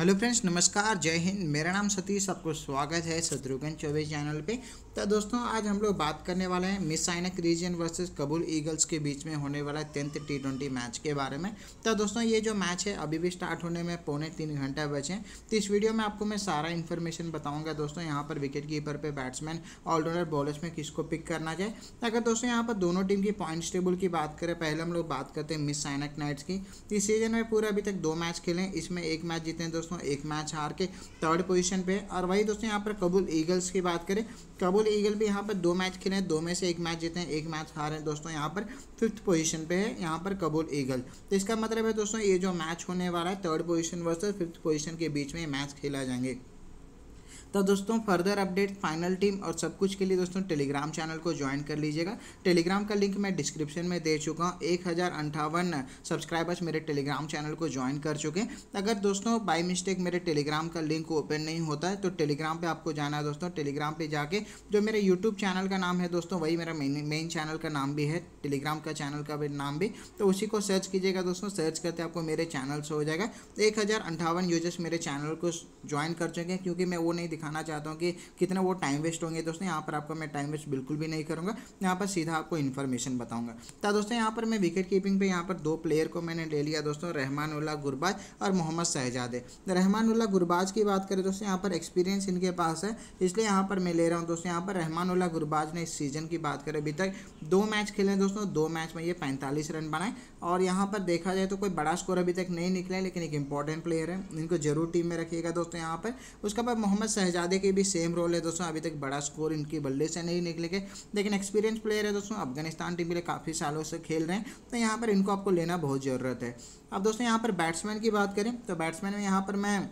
Hello friends, नमस्कार, जय हिंद। मेरा नाम सतीश, आपको स्वागत है शत्रुघ्न चौबे चैनल पे। तो दोस्तों, आज हम लोग बात करने वाले हैं मिसाइनक रीजन वर्सेस कबूल ईगल्स के बीच में होने वाला 10th T20 मैच के बारे में। तो दोस्तों, ये जो मैच है अभी भी स्टार्ट होने में 2:45 घंटा बचे हैं। तो इस वीडियो में आपको मैं सारा इन्फॉर्मेशन बताऊँगा दोस्तों। यहाँ पर विकेट कीपर पे बैट्समैन, ऑलराउंडर, बॉलर्स में किसको पिक करना चाहिए। अगर दोस्तों यहाँ पर दोनों टीम की पॉइंट्स टेबल की बात करें, पहले हम लोग बात करते हैं मिसाइनक नाइट्स की। इस सीजन में पूरा अभी तक 2 मैच खेले, इसमें 1 मैच जीते हैं दोस्तों, 1 मैच हार के 3rd पोजीशन पे। और वही दोस्तों यहाँ पर कबूल ईगल्स की बात करें, कबूल ईगल भी यहाँ पर 2 मैच खेले, 2 में से 1 मैच जीते हैं, 1 मैच हारे दोस्तों, यहाँ पर 5th पोजीशन पे है यहाँ पर कबूल ईगल। तो इसका मतलब है दोस्तों, ये जो मैच होने वाला है 3rd position versus 5th position के बीच में मैच खेला जाएंगे। तो दोस्तों, फर्दर अपडेट, फाइनल टीम और सब कुछ के लिए दोस्तों टेलीग्राम चैनल को ज्वाइन कर लीजिएगा। टेलीग्राम का लिंक मैं डिस्क्रिप्शन में दे चुका हूँ। 1058 सब्सक्राइबर्स मेरे टेलीग्राम चैनल को ज्वाइन कर चुके हैं। अगर दोस्तों बाय मिस्टेक मेरे टेलीग्राम का लिंक ओपन नहीं होता है तो टेलीग्राम पर आपको जाना है दोस्तों। टेलीग्राम पर जाके जो मेरे यूट्यूब चैनल का नाम है दोस्तों, वही मेरा मेन चैनल का नाम भी है, टेलीग्राम का चैनल का भी नाम भी, तो उसी को सर्च कीजिएगा दोस्तों। सर्च करते आपको मेरे चैनल से हो जाएगा। 1058 यूजर्स मेरे चैनल को ज्वाइन कर चुके हैं, क्योंकि मैं वो नहीं दिखाना चाहता हूँ कि कितना वो टाइम वेस्ट होंगे दोस्तों। यहाँ पर आपको मैं टाइम वेस्ट बिल्कुल भी नहीं करूँगा, यहाँ पर सीधा आपको इन्फॉर्मेशन बताऊँगा। तो दोस्तों, यहाँ पर मैं विकेट कीपिंग पे यहाँ पर 2 प्लेयर को मैंने ले लिया दोस्तों, रहमानुल्लाह गुरबाज और मोहम्मद सहजादे। रहमानुल्लाह गुरबाज की बात करें दोस्तों, यहाँ पर एक्सपीरियंस इनके पास है, इसलिए यहाँ पर मैं ले रहा हूँ दोस्तों। यहाँ पर रहमानुल्लाह गुरबाज ने इस सीजन की बात करें, अभी तक 2 मैच खेले दोस्तों, 2 मैच में ये 45 रन बनाए। और यहाँ पर देखा जाए तो कोई बड़ा स्कोर अभी तक नहीं निकला, लेकिन एक इंपॉर्टेंट प्लेयर है, इनको जरूर टीम में रखिएगा दोस्तों। यहाँ पर उसके बाद मोहम्मद शहजादे के भी सेम रोल है दोस्तों, अभी तक बड़ा स्कोर इनकी बल्ले से नहीं निकलेगा, लेकिन एक्सपीरियंस प्लेयर है दोस्तों, अफगानिस्तान टीम के लिए काफ़ी सालों से खेल रहे हैं, तो यहाँ पर इनको आपको लेना बहुत ज़रूरत है। अब दोस्तों, यहाँ पर बैट्समैन की बात करें तो बैट्समैन में यहाँ पर मैं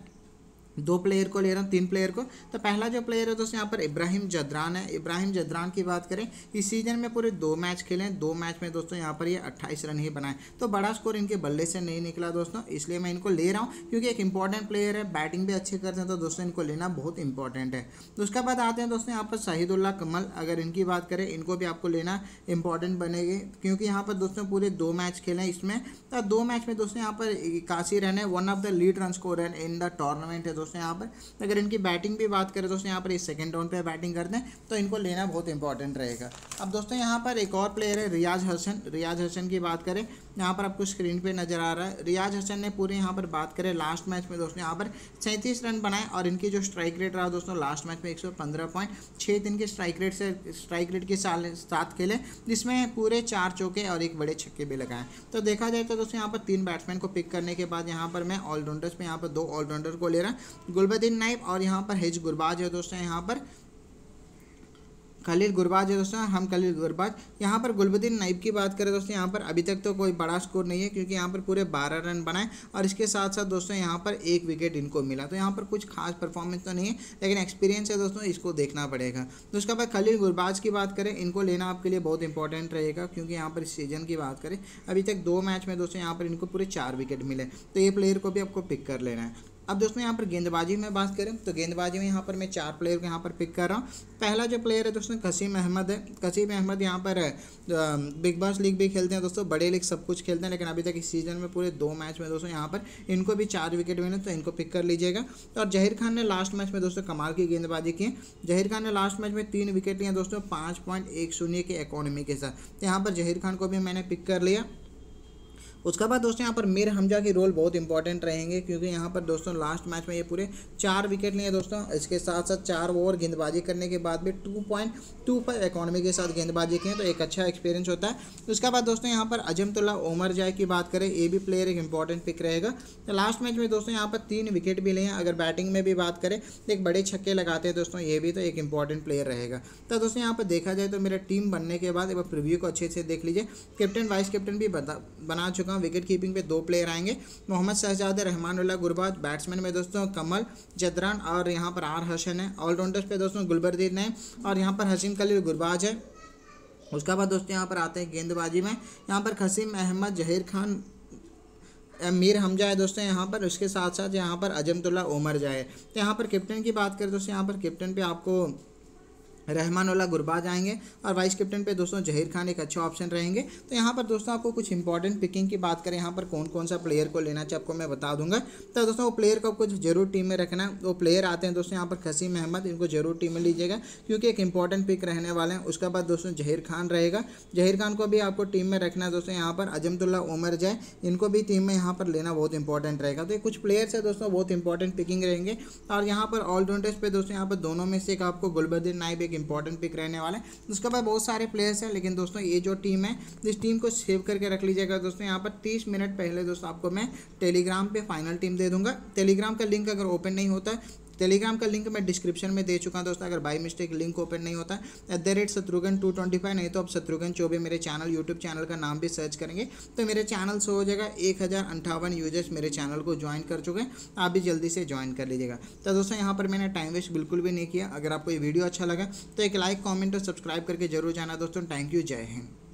2 प्लेयर को ले रहा हूँ, 3 प्लेयर को। तो पहला जो प्लेयर है दोस्तों यहाँ पर इब्राहिम जदरान है। इब्राहिम जदरान की बात करें, इस सीज़न में पूरे 2 मैच खेले, 2 मैच में दोस्तों यहाँ पर ये 28 रन ही बनाए, तो बड़ा स्कोर इनके बल्ले से नहीं निकला दोस्तों, इसलिए मैं इनको ले रहा हूँ, क्योंकि एक इंपॉर्टेंट प्लेयर है, बैटिंग भी अच्छे करते हैं, तो दोस्तों इनको लेना बहुत इंपॉर्टेंट है। तो उसके बाद आते हैं दोस्तों यहाँ पर शाहिदुल्लाह कमल। अगर इनकी बात करें, इनको भी आपको लेना इंपॉर्टेंट बनेगी, क्योंकि यहाँ पर दोस्तों पूरे 2 मैच खेले, इसमें 2 मैच में दोस्तों यहाँ पर 81 रन है, 1 of the lead run scorer in the tournament है दोस्तों। यहाँ पर अगर इनकी बैटिंग भी बात करें दोस्तों, यहाँ पर इस 2nd राउंड पे बैटिंग करते हैं, तो इनको लेना बहुत इंपॉर्टेंट रहेगा। अब दोस्तों यहाँ पर एक और प्लेयर है रियाज हसन। रियाज हसन की बात करें, यहाँ पर आपको स्क्रीन पे नजर आ रहा है। रियाज हसन ने पूरे यहाँ पर बात करें, लास्ट मैच में दोस्तों यहाँ पर 37 रन बनाए, और इनकी जो स्ट्राइक रेट रहा दोस्तों, लास्ट मैच में 115.6 दिन के स्ट्राइक रेट के साथ खेले, जिसमें पूरे 4 चौके और 1 बड़े छक्के भी लगाए। तो देखा जाए तो दोस्तों यहाँ पर 3 बैट्समैन को पिक करने के बाद यहाँ पर मैं ऑलराउंडर्स पर यहाँ पर 2 ऑलराउंडर को ले रहा हूँ, गुलबदीन नाइब और यहाँ पर हेज गुरबाज है दोस्तों। यहाँ पर खलील गुरबाज है दोस्तों, हम खलील गुरबाज। यहाँ पर गुलबदीन नाइब की बात करें दोस्तों, यहाँ पर अभी तक तो कोई बड़ा स्कोर नहीं है, क्योंकि यहाँ पर पूरे 12 रन बनाए, और इसके साथ साथ दोस्तों यहाँ पर 1 विकेट इनको मिला, तो यहाँ पर कुछ खास परफॉर्मेंस तो नहीं है, लेकिन एक्सपीरियंस है दोस्तों, इसको देखना पड़ेगा। तो उसके बाद खलील गुरबाज की बात करें, इनको लेना आपके लिए बहुत इंपॉर्टेंट रहेगा, क्योंकि यहाँ पर इस सीजन की बात करें, अभी तक 2 मैच में दोस्तों यहाँ पर इनको पूरे 4 विकेट मिले, तो ये प्लेयर को भी आपको पिक कर लेना है। अब दोस्तों यहाँ पर गेंदबाजी में बात करें तो गेंदबाजी में यहाँ पर मैं 4 प्लेयर को यहाँ पर पिक कर रहा हूँ। पहला जो प्लेयर है दोस्तों कसीम अहमद है। कसीम अहमद यहाँ पर बिग बॉस लीग भी खेलते हैं दोस्तों, बड़े लीग सब कुछ खेलते हैं, लेकिन अभी तक इस सीज़न में पूरे 2 मैच में दोस्तों यहाँ पर इनको भी 4 विकेट मिले, तो इनको पिक कर लीजिएगा। और जहीर खान ने लास्ट मैच में दोस्तों कमाल की गेंदबाजी की है। जहीर खान ने लास्ट मैच में 3 विकेट लिए दोस्तों 5.10 के इकोनॉमी के साथ, यहाँ पर जहीर खान को भी मैंने पिक कर लिया। उसके बाद दोस्तों यहाँ पर मीर हमजा की रोल बहुत इंपॉर्टेंट रहेंगे, क्योंकि यहाँ पर दोस्तों लास्ट मैच में ये पूरे 4 विकेट लिए दोस्तों, इसके साथ साथ 4 ओवर गेंदबाजी करने के बाद भी 2.25 इकोनॉमी के साथ गेंदबाजी की है, तो एक अच्छा एक्सपीरियंस होता है। उसके बाद दोस्तों यहाँ पर अजमतुल्लाह ओमरजाई की बात करें, ये भी प्लेयर एक इंपॉर्टेंट पिक रहेगा। तो लास्ट मैच में दोस्तों यहाँ पर 3 विकेट भी लिए, अगर बैटिंग में भी बात करें तो एक बड़े छक्के लगाते हैं दोस्तों, ये भी तो एक इंपॉर्टेंट प्लेयर रहेगा। तो दोस्तों यहाँ पर देखा जाए तो मेरा टीम बनने के बाद एक बार प्रीव्यू को अच्छे से देख लीजिए। कैप्टन वाइस कैप्टन भी बना चुका। विकेट कीपिंग पे 2 प्लेयर आएंगे, मोहम्मद शहजाद, रहमानुल्लाह गुरबाज। बैट्समैन में दोस्तों कमल, जदरान और यहाँ पर आर हसन है। ऑलराउंडर्स पे दोस्तों गुलबदीन है और यहाँ पर हसीम खलील गुरबाज है। उसके बाद दोस्तों यहाँ पर आते हैं गेंदबाजी में, यहाँ पर कसीम अहमद, जहीर खान, मीर हमजा है दोस्तों यहाँ पर, उसके साथ साथ यहाँ पर अजमतुल्लाह ओमरजाई है। तो यहाँ पर कैप्टन की बात करें दोस्तों, यहाँ पर कैप्टन पे आपको रहमानुल्लाह गुरबाज आएंगे और वाइस कैप्टन पे दोस्तों ज़ाहिर खान एक अच्छे ऑप्शन रहेंगे। तो यहाँ पर दोस्तों आपको कुछ इंपॉर्टेंट पिकिंग की बात करें, यहाँ पर कौन कौन सा प्लेयर को लेना चाहिए आपको मैं बता दूंगा। तो दोस्तों वो प्लेयर को कुछ जरूर टीम में रखना, वो प्लेयर आते हैं दोस्तों यहाँ पर कसीम अहमद, इनको जरूर टीम में लीजिएगा क्योंकि एक इंपॉर्टेंट पिक रहने वाले हैं। उसके बाद दोस्तों ज़ाहिर खान रहेगा, ज़ाहिर खान को भी आपको टीम में रखना है। दोस्तों यहाँ पर अजमतुल्लाह ओमरजाई, इनको भी टीम में यहाँ पर लेना बहुत इंपॉर्टेंट रहेगा। तो ये कुछ प्लेयर्स है दोस्तों बहुत इंपॉर्टेंट पिकिंग रहेंगे। और यहाँ पर ऑलराउंडर्स पे दोस्तों यहाँ पर दोनों में से एक आपको गुलबदीन नाइब इंपॉर्टेंट पिक रहने वाला है। उसके बाद बहुत सारे प्लेयर्स हैं, लेकिन दोस्तों ये जो टीम है इस टीम को सेव करके रख लीजिएगा। दोस्तों यहाँ पर 30 मिनट पहले दोस्तों आपको मैं टेलीग्राम पे फाइनल टीम दे दूंगा। टेलीग्राम का लिंक अगर ओपन नहीं होता है, टेलीग्राम का लिंक मैं डिस्क्रिप्शन में दे चुका हूँ दोस्तों। अगर बाई मिस्टेक लिंक ओपन नहीं होता @शत्रुघ्न 225, नहीं तो आप शत्रुघ्न चौबे मेरे चैनल यूट्यूब चैनल का नाम भी सर्च करेंगे तो मेरे चैनल शो हो जाएगा। 1058 यूजर्स मेरे चैनल को ज्वाइन कर चुके हैं, आप भी जल्दी से ज्वाइन कर लीजिएगा। तो दोस्तों यहाँ पर मैंने टाइम वेस्ट बिल्कुल भी नहीं किया। अगर आपको ये वीडियो अच्छा लगा तो एक लाइक, कॉमेंट और सब्सक्राइब करके जरूर जाना दोस्तों। थैंक यू, जय हिंद।